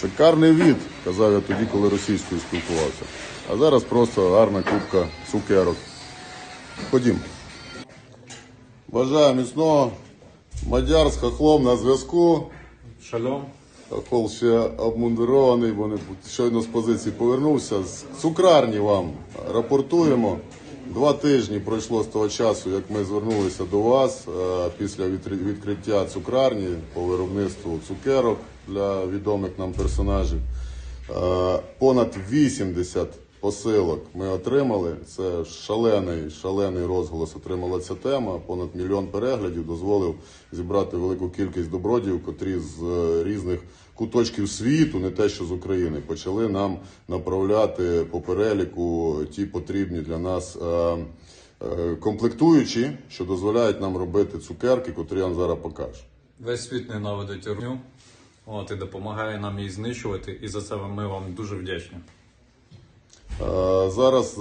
Шикарний від, казав я тоді, коли російською спілкувався. А зараз просто гарна кубка цукерок. Ходім. Бажаю міцного. Мадяр з хохлом на зв'язку. Шалом. Хохол ще обмундирований, бо щойно з позиції повернувся. З цукрарні вам рапортуємо. 2 тижні пройшло з того часу, як ми звернулися до вас після відкриття цукрарні по виробництву цукерок для відомих нам персонажів. Понад 80 посилок ми отримали. Це шалений розголос отримала ця тема. Понад 1 мільйон переглядів дозволив зібрати велику кількість добродіїв, котрі з різних куточків світу, не те що з України, почали нам направляти по переліку ті потрібні для нас комплектуючі, що дозволяють нам робити цукерки, котрі я вам зараз покажу. Весь світ ненавидить русню, от, і допомагає нам її знищувати, і за це ми вам дуже вдячні. Зараз,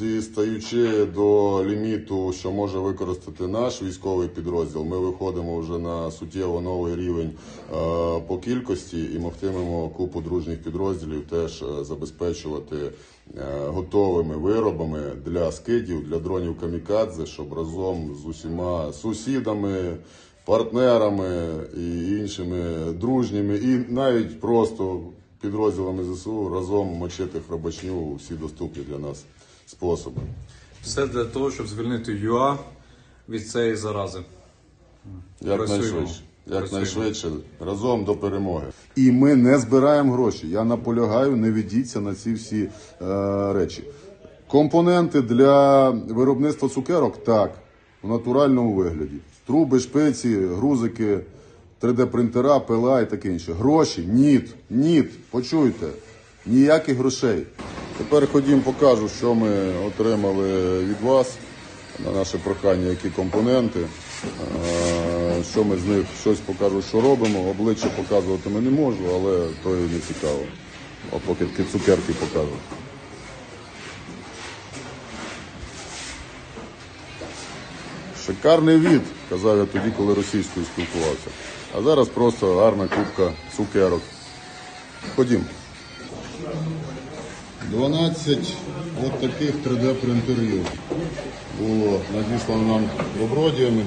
дістаючи до ліміту, що може використати наш військовий підрозділ, ми виходимо вже на суттєво новий рівень по кількості і матимемо купу дружніх підрозділів теж забезпечувати готовими виробами для скидів, для дронів камікадзе, щоб разом з усіма сусідами, партнерами і іншими дружніми і навіть просто підрозділами ЗСУ разом мочити хробачню у всі доступні для нас способи. Все для того, щоб звільнити ЮА від цієї зарази. Якнайшвидше. Разом до перемоги. І ми не збираємо гроші. Я наполягаю, не ведіться на ці всі речі. Компоненти для виробництва цукерок – так, в натуральному вигляді. Труби, шпиці, грузики, 3D-принтера, PLA і таке інше. Гроші? Ніт. Ніт. Почуйте. Ніяких грошей. Тепер ходім покажу, що ми отримали від вас на наше прохання, які компоненти. Що ми з них, щось покажу, що робимо. Обличчя показувати ми не можу, але то і не цікаво. А поки цукерки покажу. Шикарний від, казав я тоді, коли російською спілкувався. А зараз просто гарна кубка цукерок. Ходім. 12 от таких 3D-принтерів було надіслано нам добродіями.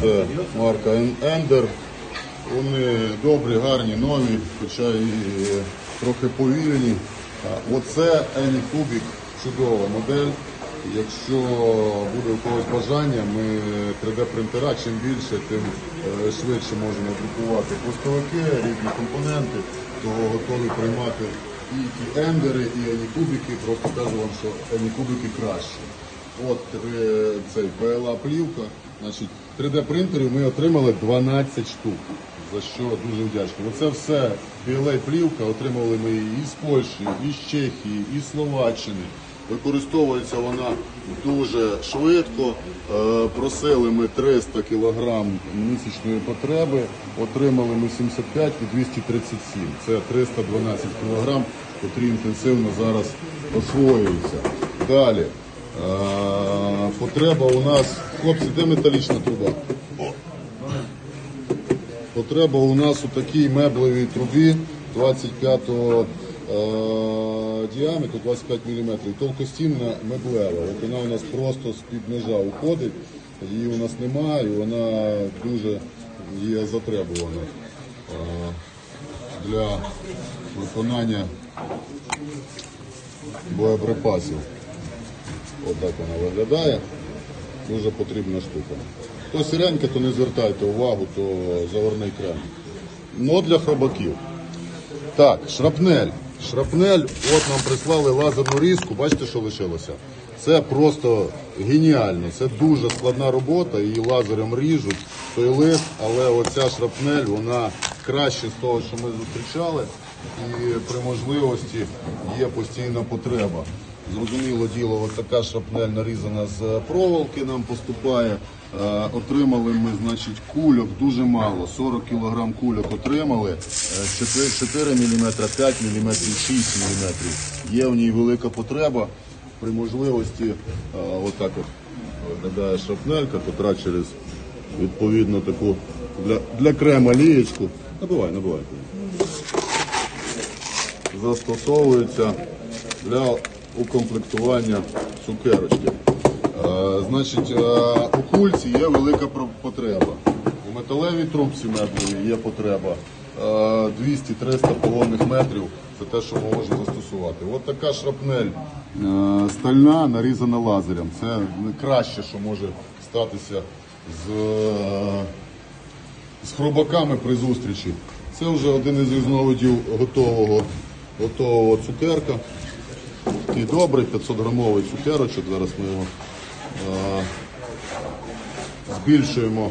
Це марка Ender. Вони добрі, гарні, нові, хоча і трохи повільні. Оце Anycubic, чудова модель. Якщо буде у когось бажання, ми 3D-принтера, чим більше, тим швидше можемо друкувати пластовики, різні компоненти, то готові приймати і ендери, і анікубики. Просто кажу вам, що анікубики краще. От цей PLA-плівка. 3D-принтерів ми отримали 12 штук, за що дуже вдячний. Оце все PLA-плівка, отримали ми її і з Польщі, і з Чехії, і з Словаччини. Використовується вона дуже швидко, просили ми 300 кг місячної потреби, отримали ми 75 і 237, це 312 кг, котрі інтенсивно зараз освоюються. Далі, потреба у нас, хлопці, де металічна труба? Потреба у нас у такій меблевій трубі 25-го діаметр 25 мм, тонкостінна меблева. Вона у нас просто з-під ножа уходить, її у нас немає, і вона дуже є затребувана для виконання боєприпасів. От так вона виглядає, дуже потрібна штука. То сіренька, то не звертайте увагу, то заварний крем. Но для хробаків. Так, шрапнель. Шрапнель, от нам прислали лазерну різку, бачите, що лишилося? Це просто геніально, це дуже складна робота, її лазером ріжуть, той лист, але оця шрапнель, вона краще з того, що ми зустрічали, і при можливості є постійна потреба. Зрозуміло діло, ось така шрапнель нарізана з проволоки нам поступає. Отримали ми, значить, кульок дуже мало, 40 кг кульок отримали, 4 мм, 5 мм, 6 мм. Є в ній велика потреба, при можливості, отак от виглядає шрапнелька, котра через відповідно таку для крема лієчку, набивай, застосовується для укомплектування цукерочки. Значить, у кульці є велика потреба, у металевій трубці метровій є потреба. 200-300 полонних метрів – це те, що ми можемо застосувати. Ось така шрапнель стальна, нарізана лазером. Це краще, що може статися з хробаками при зустрічі. Це вже один із різновидів готового цукерка. Такий добрий 500-грамовий цукерочок. Зараз ми його збільшуємо.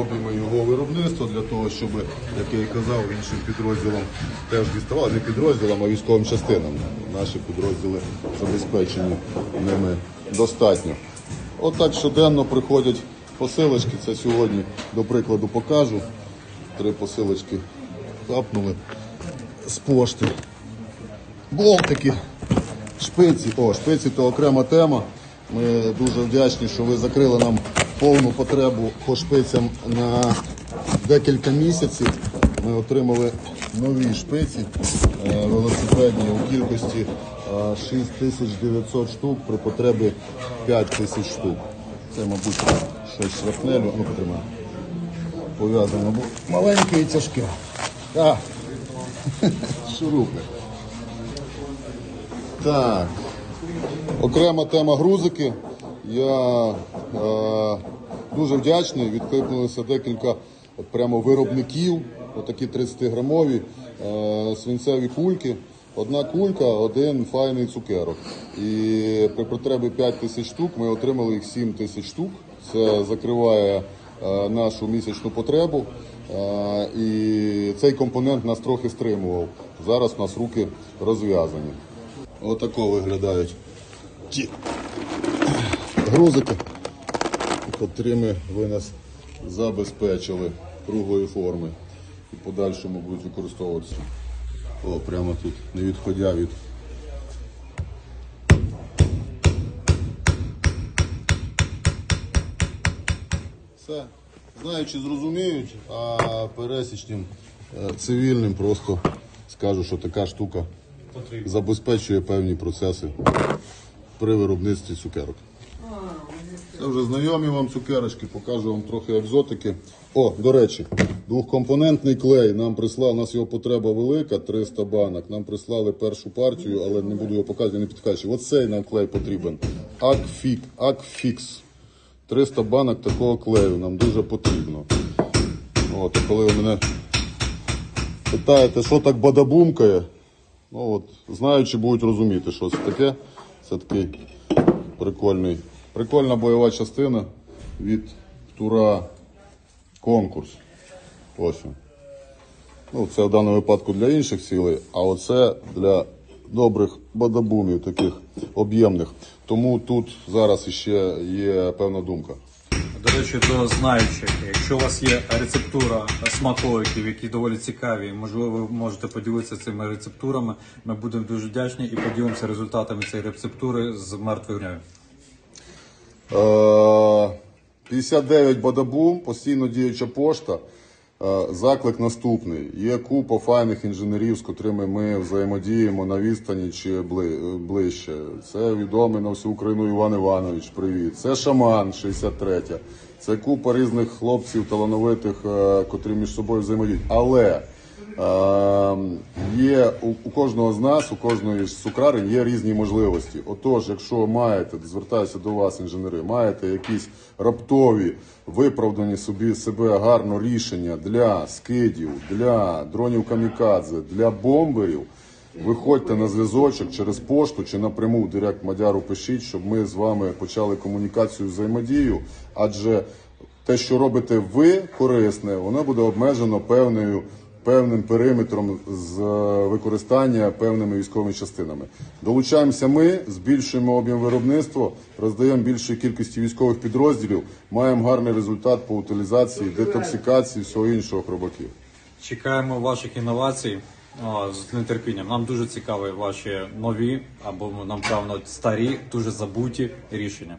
Об'єми його виробництва для того, щоб, як я і казав, іншим підрозділам теж діставали, не підрозділам, а військовим частинам. Наші підрозділи забезпечені ними достатньо. Отак щоденно приходять посилочки, це сьогодні, до прикладу, покажу. 3 посилочки капнули з пошти. Болтики, шпиці. О, шпиці – то окрема тема. Ми дуже вдячні, що ви закрили нам повну потребу по шпицям на декілька місяців. Ми отримали нові шпиці велосипедні у кількості 6900 штук, при потребі 5000 штук. Це, мабуть, щось шрапнелю. Ну, потримаємо. Пов'язано. Маленьке і тяжке. Так. Шурупник. Так. Окрема тема грузики. Я дуже вдячний, відкликнулися декілька от прямо виробників, отакі 30-грамові свинцеві кульки. Одна кулька, один файний цукерок. І при потребі 5000 штук ми отримали їх 7000 штук. Це закриває нашу місячну потребу. І цей компонент нас трохи стримував. Зараз у нас руки розв'язані. Отако виглядають ті грузики, котрими ви нас забезпечили круглої форми і подальшому будуть використовуватися. О, прямо тут, не відходя від. Все, знаючи, зрозуміють, а пересічним цивільним просто скажу, що така штука забезпечує певні процеси при виробництві цукерок. Це вже знайомі вам цукерочки, покажу вам трохи екзотики. О, до речі, двохкомпонентний клей нам прислали, у нас його потреба велика, 300 банок. Нам прислали першу партію, але не буду його показувати, не підкачую. Оцей нам клей потрібен. Akfix. 300 банок такого клею нам дуже потрібно. От, коли ви мене питаєте, що так бадаbuмкає, ну от, знаючи, будуть розуміти, що це таке. Це такий прикольний. Прикольна бойова частина від Тура конкурс. Ось. Ну, це в даному випадку для інших цілей, а оце для добрих бадабумів, таких об'ємних. Тому тут зараз ще є певна думка. До речі, до знаючих, якщо у вас є рецептура смаколиків, які доволі цікаві, можливо, ви можете поділитися цими рецептурами, ми будемо дуже вдячні і поділимося результатами цієї рецептури з мертвою днею. 59 Бадабум, постійно діюча пошта. Заклик наступний. Є купа файних інженерів, з котрими ми взаємодіємо на відстані чи ближче. Це відомий на всю Україну Іван Іванович, привіт. Це Шаман, 63-я. Це купа різних хлопців талановитих, котрі між собою взаємодіють. Але є у кожного з нас, у кожної з цукрарень є різні можливості. Отож, якщо маєте, звертаюся до вас, інженери, маєте якісь раптові, виправдані собі себе гарно рішення для скидів, для дронів камікадзе, для бомберів, виходьте на зв'язочок через пошту чи напряму в директ Мадяру пишіть, щоб ми з вами почали комунікацію, взаємодію, адже те, що робите ви корисне, воно буде обмежено певним периметром з використання певними військовими частинами. Долучаємося ми, збільшуємо об'єм виробництва, роздаємо більшої кількості військових підрозділів, маємо гарний результат по утилізації, детоксикації, всього іншого хробаків. Чекаємо ваших інновацій з нетерпінням. Нам дуже цікаві ваші нові, або нам, певно, старі, дуже забуті рішення.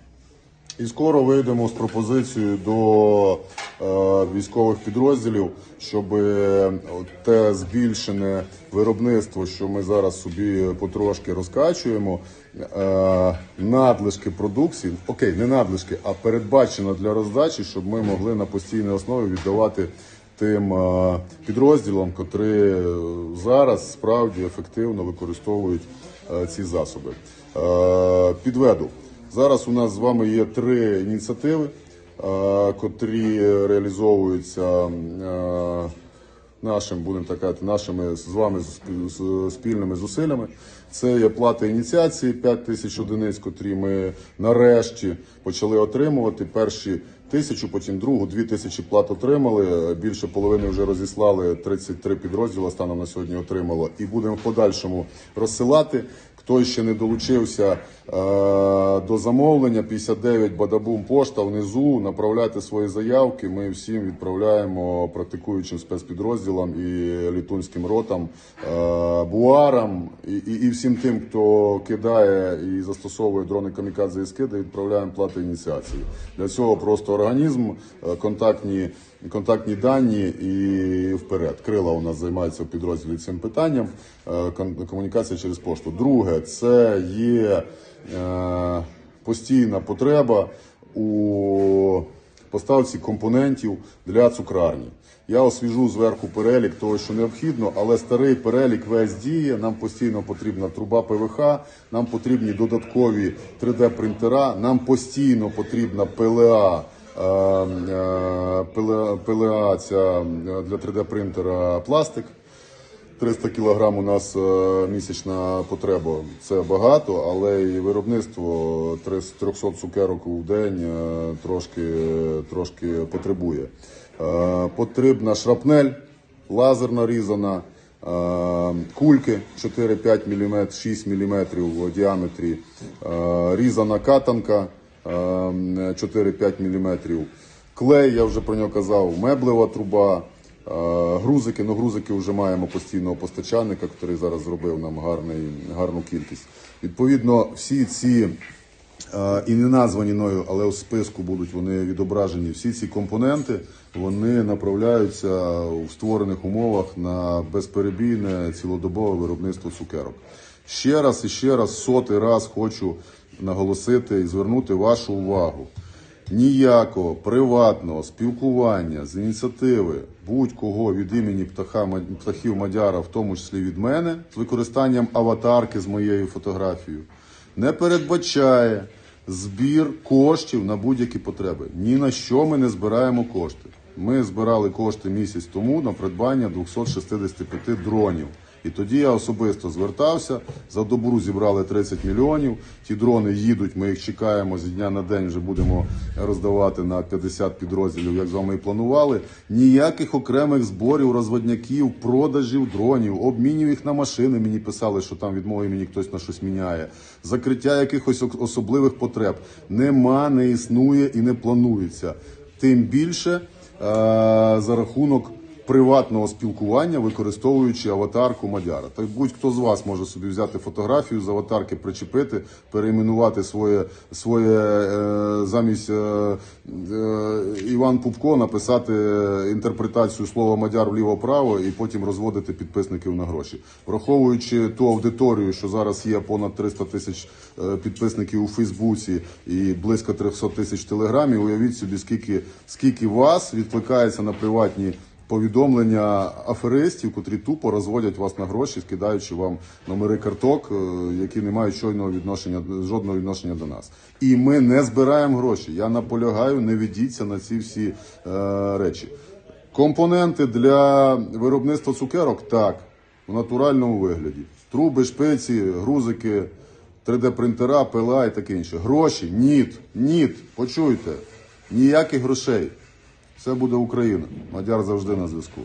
І скоро вийдемо з пропозицією до військових підрозділів, щоб те збільшене виробництво, що ми зараз собі потрошки розкачуємо, надлишки продукції, окей, не надлишки, а передбачено для роздачі, щоб ми могли на постійній основі віддавати тим підрозділам, котрі зараз справді ефективно використовують ці засоби. Підведу. Зараз у нас з вами є 3 ініціативи, котрі реалізовуються нашими з вами спільними зусиллями. Це є плата ініціації 5000 одиниць, котрі ми нарешті почали отримувати. Перші 1000, потім другу, 2000 плат отримали. Більше половини вже розіслали, 33 підрозділи станом на сьогодні отримало. І будемо в подальшому розсилати. Хто ще не долучився до замовлення, 59 Бадабум пошта внизу, направляйте свої заявки, ми всім відправляємо практикуючим спецпідрозділам і літунським ротам, буарам і всім тим, хто кидає і застосовує дрони камікадзе і скиди, відправляємо плати ініціації. Для цього просто організм, контактні дані і вперед. Крила у нас займається в підрозділі цим питанням, комунікація через пошту. Друге, це є постійна потреба у поставці компонентів для цукрарні. Я освіжу зверху перелік того, що необхідно, але старий перелік весь діє, нам постійно потрібна труба ПВХ, нам потрібні додаткові 3D-принтера, нам постійно потрібна PLA, ця для 3D-принтера пластик. 300 кг у нас місячна потреба. Це багато, але і виробництво 300 цукерок у день трошки потребує. Потрібна шрапнель, лазер нарізана, кульки 4-5 мм, 6 мм в діаметрі, різана катанка 4-5 мм, клей, я вже про нього казав, меблева труба, грузики, ну грузики вже маємо постійного постачальника, який зараз зробив нам гарну кількість. Відповідно, всі ці, і не названі мною, але у списку будуть вони відображені, всі ці компоненти, вони направляються у створених умовах на безперебійне цілодобове виробництво цукерок. Ще раз, 100-й раз хочу наголосити і звернути вашу увагу. Ніякого приватного спілкування з ініціативи будь-кого від імені птахів Мадяра, в тому числі від мене, з використанням аватарки з моєю фотографією, не передбачає збір коштів на будь-які потреби. Ні на що ми не збираємо кошти. Ми збирали кошти місяць тому на придбання 265 дронів. І тоді я особисто звертався, за добу зібрали 30 мільйонів, ті дрони їдуть, ми їх чекаємо, зі дня на день вже будемо роздавати на 50 підрозділів, як з вами і планували. Ніяких окремих зборів, розводняків, продажів дронів, обмінів їх на машини, мені писали, що там від мого імені хтось на щось міняє, закриття якихось особливих потреб. Нема, не існує і не планується. Тим більше за рахунок приватного спілкування, використовуючи аватарку Мадяра. Так будь-хто з вас може собі взяти фотографію з аватарки, причепити, перейменувати своє замість Іван Пупко, написати інтерпретацію слова Мадяр вліво-право і потім розводити підписників на гроші. Враховуючи ту аудиторію, що зараз є понад 300 000 підписників у Фейсбуці і близько 300 000 в Телеграмі, уявіть собі, скільки вас відкликається на приватні повідомлення аферистів, котрі тупо розводять вас на гроші, скидаючи вам номери карток, які не мають жодного відношення до нас. І ми не збираємо гроші. Я наполягаю, не ведіться на ці всі речі. Компоненти для виробництва цукерок, так, в натуральному вигляді. Труби, шпиці, грузики, 3D-принтера, ПЛА і таке інше. Гроші? Ніт, почуйте, ніяких грошей. Все буде Україна. Мадяр завжди на зв'язку.